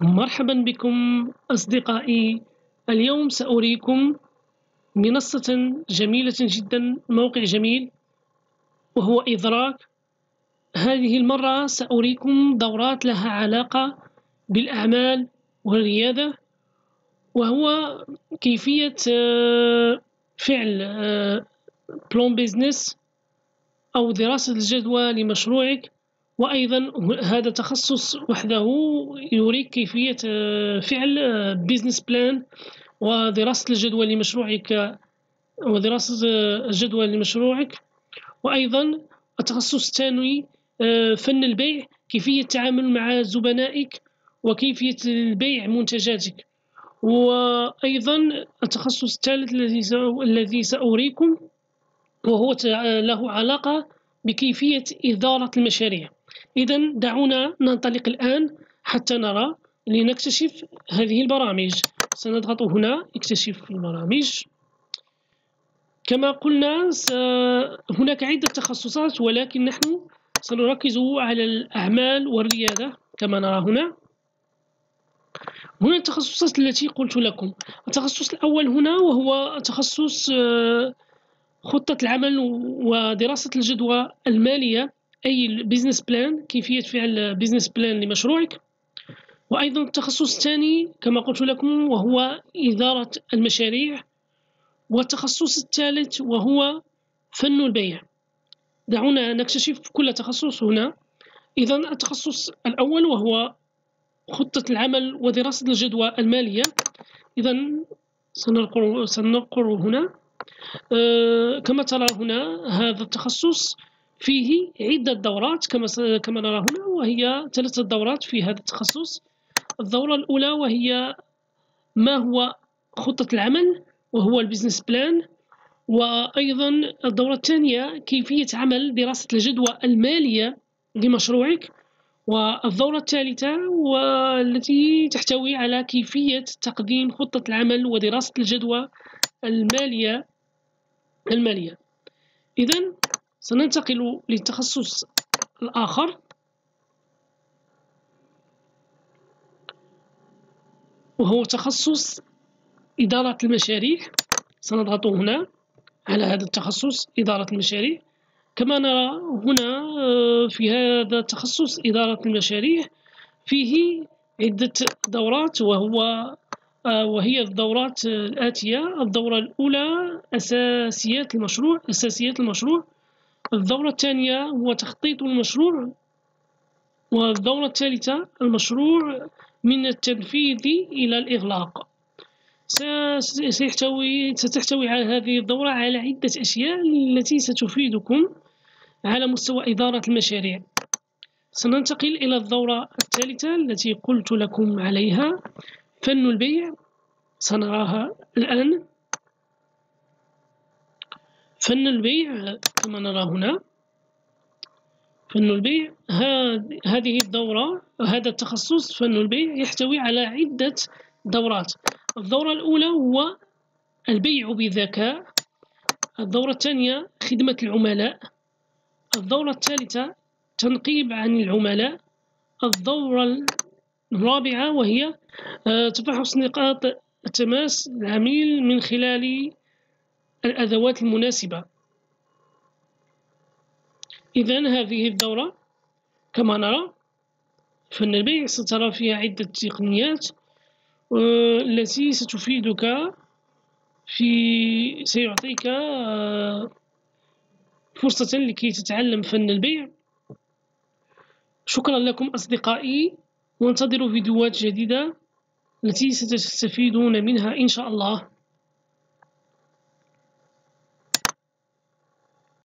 مرحبا بكم أصدقائي. اليوم سأريكم منصة جميلة جدا، موقع جميل وهو إدراك. هذه المرة سأريكم دورات لها علاقة بالأعمال والريادة، وهو كيفية فعل بلان بيزنس أو دراسة الجدوى لمشروعك، وأيضا هذا تخصص وحده يريك كيفية فعل بيزنس بلان ودراسة الجدوى لمشروعك وأيضا التخصص الثاني فن البيع، كيفية التعامل مع زبنائك وكيفية البيع منتجاتك. وأيضا التخصص الثالث الذي سأريكم وهو له علاقة بكيفية إدارة المشاريع. إذن دعونا ننطلق الآن حتى نرى لنكتشف هذه البرامج. سنضغط هنا اكتشف البرامج. كما قلنا هناك عدة تخصصات، ولكن نحن سنركز على الأعمال والريادة كما نرى هنا. هنا التخصصات التي قلت لكم. التخصص الأول هنا وهو تخصص خطة العمل ودراسة الجدوى المالية، أي البيزنس بلان، كيفية فعل بيزنس بلان لمشروعك. وأيضا التخصص الثاني كما قلت لكم وهو إدارة المشاريع. والتخصص الثالث وهو فن البيع. دعونا نكتشف كل تخصص هنا. إذا التخصص الأول وهو خطة العمل ودراسة الجدوى المالية. إذا سننقر هنا. كما ترى هنا هذا التخصص فيه عدة دورات كما نرى هنا، وهي 3 دورات في هذا التخصص. الدورة الأولى وهي ما هو خطة العمل وهو البيزنس بلان، وأيضا الدورة الثانية كيفية عمل دراسة الجدوى المالية لمشروعك، والدورة الثالثة والتي تحتوي على كيفية تقديم خطة العمل ودراسة الجدوى المالية. إذا سننتقل للتخصص الآخر وهو تخصص إدارة المشاريع. سنضغط هنا على هذا التخصص إدارة المشاريع. كما نرى هنا في هذا التخصص إدارة المشاريع فيه عدة دورات وهي الدورات الآتية. الدورة الأولى أساسيات المشروع. الدورة الثانية هو تخطيط المشروع. والدورة الثالثة المشروع من التنفيذ إلى الإغلاق. ستحتوي على هذه الدورة على عدة أشياء التي ستفيدكم على مستوى إدارة المشاريع. سننتقل إلى الدورة الثالثة التي قلت لكم عليها، فن البيع. سنراها الآن. فن البيع كما نرى هنا فن البيع. هذه الدورة، هذا التخصص فن البيع يحتوي على عدة دورات. الدورة الأولى هو البيع بذكاء. الدورة الثانية خدمة العملاء. الدورة الثالثة تنقيب عن العملاء. الدورة الرابعة وهي تفحص نقاط تماس العميل من خلال الأدوات المناسبة. إذن هذه الدورة كما نرى فن البيع سترى فيها عدة تقنيات التي ستفيدك سيعطيك فرصة لكي تتعلم فن البيع. شكرا لكم أصدقائي، وانتظروا فيديوهات جديدة التي ستستفيدون منها إن شاء الله.